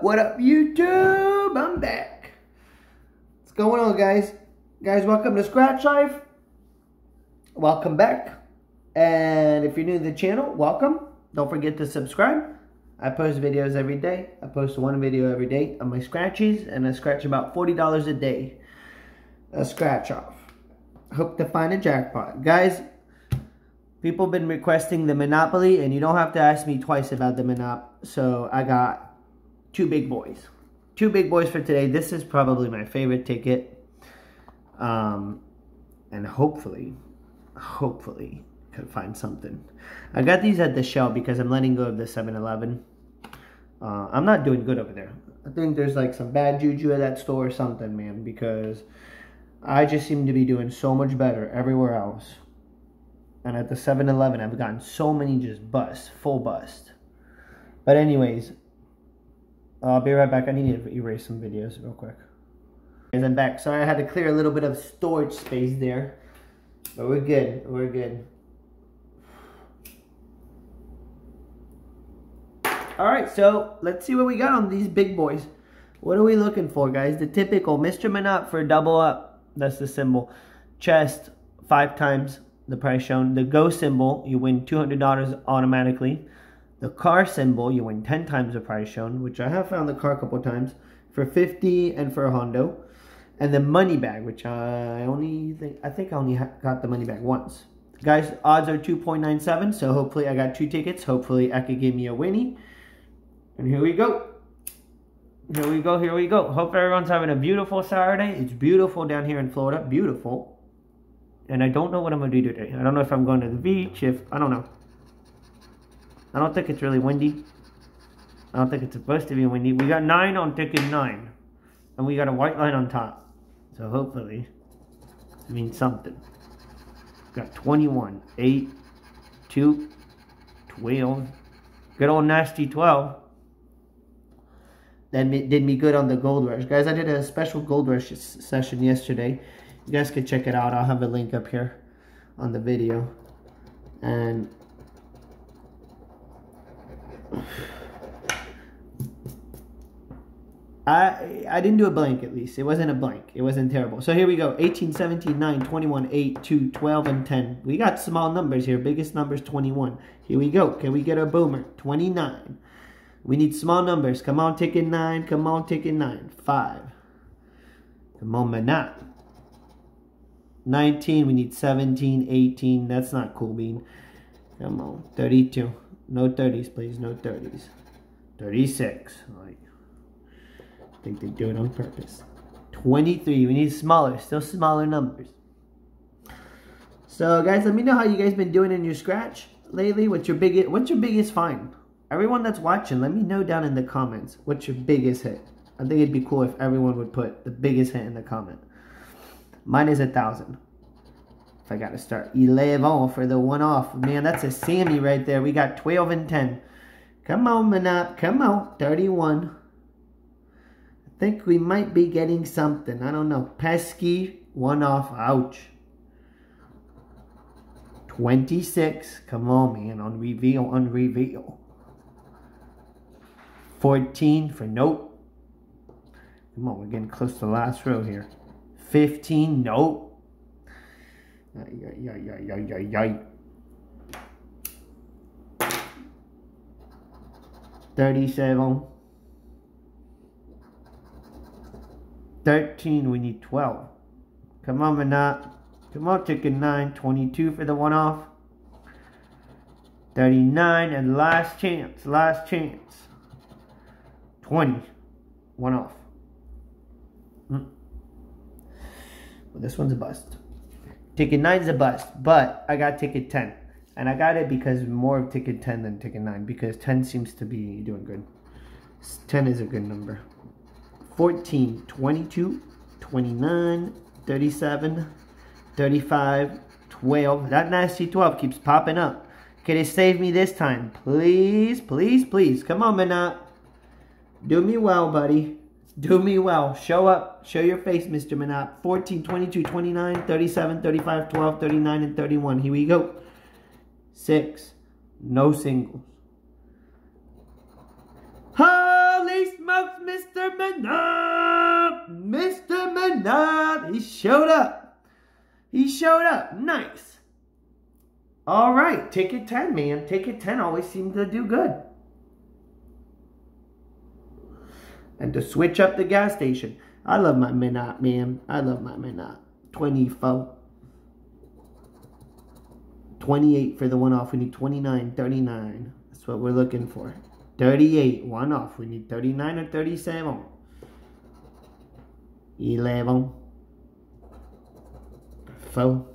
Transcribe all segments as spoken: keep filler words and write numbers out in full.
What up, YouTube? I'm back. What's going on, guys? Guys, welcome to Scratch Life. Welcome back. And if you're new to the channel, welcome. Don't forget to subscribe. I post videos every day. I post one video every day of my scratchies, and I scratch about forty dollars a day. A scratch off. Hope to find a jackpot. Guys, people have been requesting the Monopoly, and you don't have to ask me twice about the Monop. So I got Two big boys. Two big boys for today. This is probably my favorite ticket. Um, and hopefully, hopefully, could find something. I got these at the Shell because I'm letting go of the seven eleven. Uh, I'm not doing good over there. I think there's like some bad juju at that store or something, man. Because I just seem to be doing so much better everywhere else. And at the seven eleven, I've gotten so many just busts. Full bust. But anyways, I'll be right back. I need to erase some videos real quick. And I'm back. Sorry, I had to clear a little bit of storage space there. But we're good. We're good. Alright, so let's see what we got on these big boys. What are we looking for, guys? The typical Mister Minot for double up. That's the symbol. Chest, five times the price shown. The go symbol, you win two hundred dollars automatically. The car symbol, you win ten times the price shown, which I have found the car a couple times, for fifty and for a Hondo. And the money bag, which I only think, I think I only got the money bag once. Guys, odds are two point nine seven, so hopefully I got two tickets. Hopefully I could give me a winnie. And here we go. Here we go, here we go. Hope everyone's having a beautiful Saturday. It's beautiful down here in Florida, beautiful. And I don't know what I'm going to do today. I don't know if I'm going to the beach, if, I don't know. I don't think it's really windy. I don't think it's supposed to be windy. We got nine on ticket nine. And we got a white line on top. So hopefully, it means something. We got twenty-one, eight, two, twelve. Good old nasty twelve. That did me good on the Gold Rush. Guys, I did a special Gold Rush session yesterday. You guys can check it out. I'll have a link up here on the video. And I I didn't do a blank, at least. It wasn't a blank. It wasn't terrible. So here we go. eighteen, seventeen, nine, twenty-one, eight, two, twelve, and ten. We got small numbers here. Biggest numbers, twenty-one. Here we go. Can we get a boomer? twenty-nine. We need small numbers. Come on, ticket nine. Come on, ticket nine. five. Come on, Minot. nineteen. We need seventeen, eighteen. That's not cool, Bean. Come on. thirty-two. No thirties, please. No thirties. thirty-six. Like, I think they do it on purpose. twenty-three. We need smaller. Still smaller numbers. So, guys, let me know how you guys been doing in your scratch lately. What's your biggest? What's your biggest find? Everyone that's watching, let me know down in the comments. What's your biggest hit? I think it'd be cool if everyone would put the biggest hit in the comment. Mine is a thousand. I got to start. eleven for the one off. Man, that's a Sammy right there. We got twelve and ten. Come on, Minot. Come on. thirty-one. I think we might be getting something. I don't know. Pesky. One off. Ouch. twenty-six. Come on, man. On reveal. On reveal. fourteen for nope. Come on. We're getting close to the last row here. fifteen. Nope. thirty-seven. thirteen, we need twelve. Come on, Minot. Come on, ticket nine. twenty-two for the one off. thirty-nine, and last chance, last chance. twenty, one off. Hmm. Well, this one's a bust. Ticket nine is a bust, but I got ticket ten. And I got it because more of ticket ten than ticket nine, because ten seems to be doing good. ten is a good number. fourteen, twenty-two, twenty-nine, thirty-seven, thirty-five, twelve. That nasty twelve keeps popping up. Can it save me this time? Please, please, please. Come on, Minot. Do me well, buddy. Do me well. Show up. Show your face, Mister Minot. fourteen, twenty-two, twenty-nine, thirty-seven, thirty-five, twelve, thirty-nine, and thirty-one. Here we go. six. No singles. Holy smoke! Minot! Mister Minot! He showed up. He showed up. Nice. All right. Ticket ten, man. Ticket ten always seems to do good. And to switch up the gas station. I love my Minot, man. I love my Minot. twenty-four. twenty-eight for the one off. We need twenty-nine. thirty-nine. That's what we're looking for. thirty-eight. One off. We need thirty-nine or thirty-seven. eleven. four.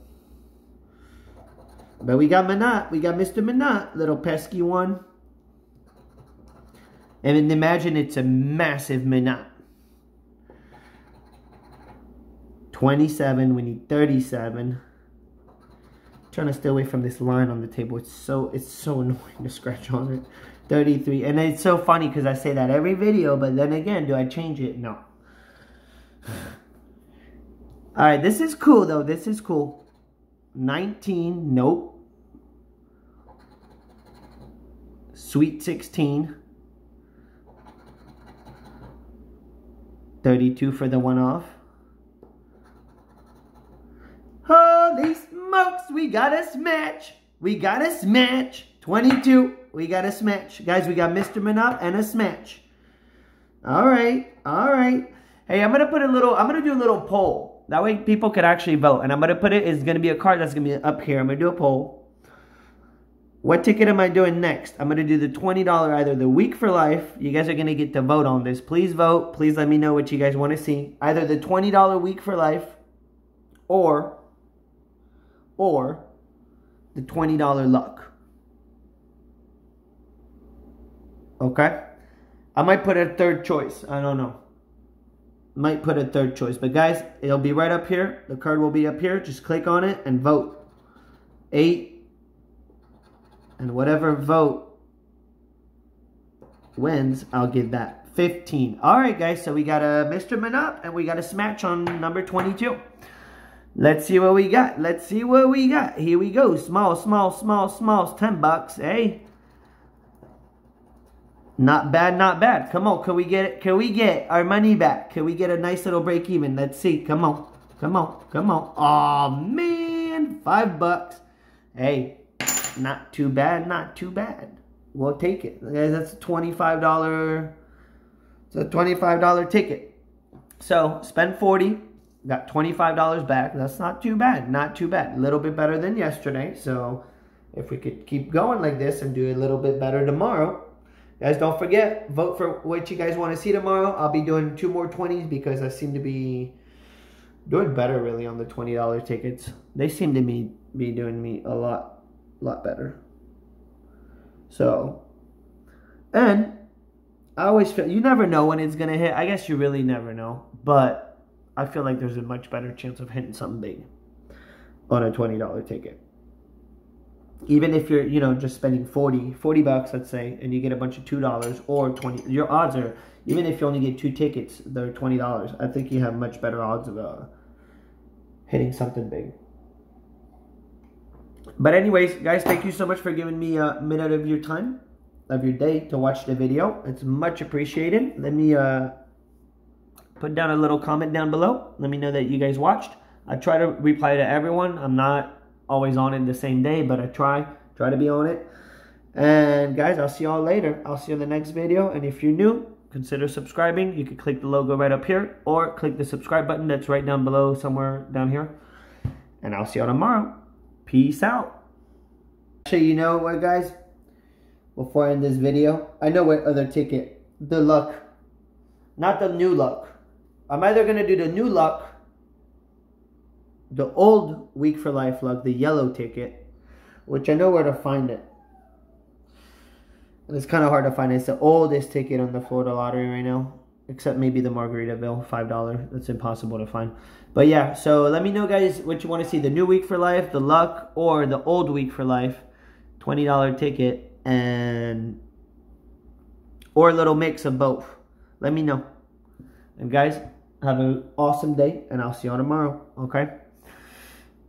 But we got Minot. We got Mister Minot. Little pesky one. And imagine it's a massive Minot. twenty-seven. We need thirty-seven. Trying to stay away from this line on the table. It's so it's so annoying to scratch on it. thirty-three. And it's so funny because I say that every video, but then again, do I change it? No. Alright, this is cool though. This is cool. nineteen. Nope. Sweet sixteen. thirty-two for the one off. Holy smokes, we got a smash. We got a smash. twenty-two, we got a smash. Guys, we got Mister Minot and a smash. All right, all right. Hey, I'm going to put a little, I'm going to do a little poll. That way people could actually vote. And I'm going to put it, it's going to be a card that's going to be up here. I'm going to do a poll. What ticket am I doing next? I'm going to do the twenty dollar either the week for life. You guys are going to get to vote on this. Please vote. Please let me know what you guys want to see. Either the twenty dollar week for life or... or the twenty dollar luck. Okay? I might put a third choice. I don't know. Might put a third choice. But guys, it'll be right up here. The card will be up here. Just click on it and vote. Eight. And whatever vote wins, I'll give that. fifteen. Alright guys, so we got a Mister Minot and we got a smash on number twenty-two. Let's see what we got. Let's see what we got. Here we go. Small, small, small, small. ten bucks, eh? Not bad, not bad. Come on. Can we get it? Can we get our money back? Can we get a nice little break even? Let's see. Come on. Come on. Come on. Aw, man. Five bucks. Hey, not too bad. Not too bad. We'll take it. That's a twenty-five dollar. It's a twenty-five dollar ticket. So, spend forty. Got twenty-five dollars back. That's not too bad. Not too bad. A little bit better than yesterday. So if we could keep going like this and do a little bit better tomorrow. Guys, don't forget. Vote for what you guys want to see tomorrow. I'll be doing two more twenties because I seem to be doing better really on the twenty dollar tickets. They seem to be, be doing me a lot, lot better. So, and I always feel, you never know when it's going to hit. I guess you really never know. But I feel like there's a much better chance of hitting something big on a twenty dollar ticket. Even if you're, you know, just spending forty bucks, let's say, and you get a bunch of two dollars or twenty, your odds are, even if you only get two tickets, they're twenty dollars. I think you have much better odds of uh, hitting something big. But anyways, guys, thank you so much for giving me a minute of your time, of your day to watch the video. It's much appreciated. Let me... Uh, Put down a little comment down below. Let me know that you guys watched. I try to reply to everyone. I'm not always on it the same day, but I try. Try to be on it. And guys, I'll see y'all later. I'll see you in the next video. And if you're new, consider subscribing. You can click the logo right up here or click the subscribe button that's right down below somewhere down here. And I'll see y'all tomorrow. Peace out. Actually, you know what, guys? Before I end this video, I know what other ticket. The luck. Not the new luck. I'm either going to do the new luck, the old Week for Life luck, the yellow ticket, which I know where to find it. And it's kind of hard to find. It's the oldest ticket on the Florida lottery right now, except maybe the Margaritaville, five dollars. That's impossible to find. But yeah, so let me know, guys, what you want to see, the new Week for Life, the luck, or the old Week for Life, twenty dollar ticket, and or a little mix of both. Let me know. And guys... have an awesome day, and I'll see y'all tomorrow, okay?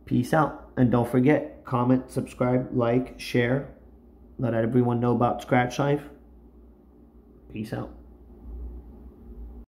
Peace out. And don't forget, comment, subscribe, like, share. Let everyone know about Scratch Life. Peace out.